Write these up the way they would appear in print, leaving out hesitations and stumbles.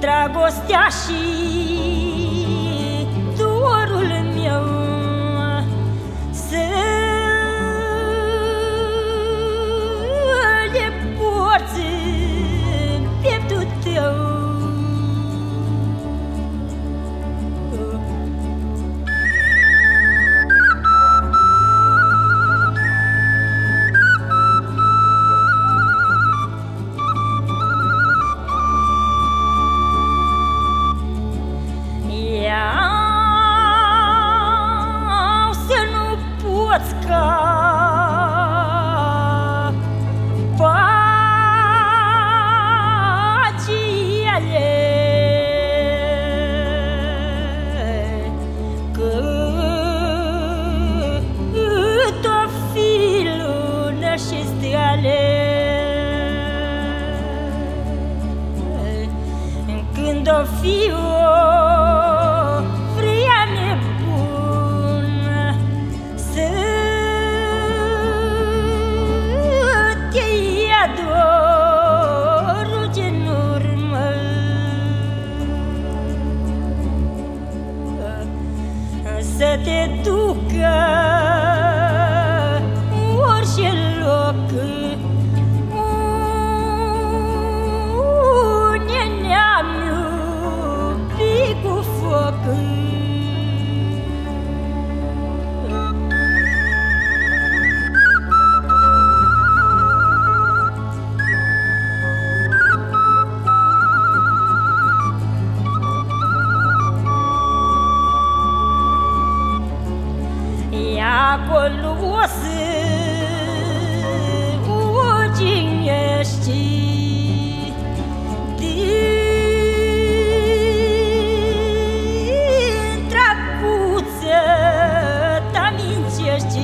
Dragostea și dorul meu să le porți în pieptul tău. Când o fi o vrea nebună să te ia dorul din urmă, să te ducă orice loc. Acolo o să ucinești din tracuță, t-amincești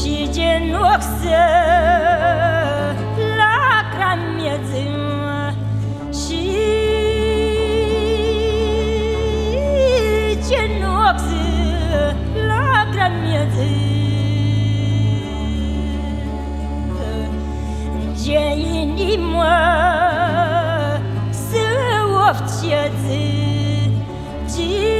și genoc să lacrameți și ce inimă să ofceți.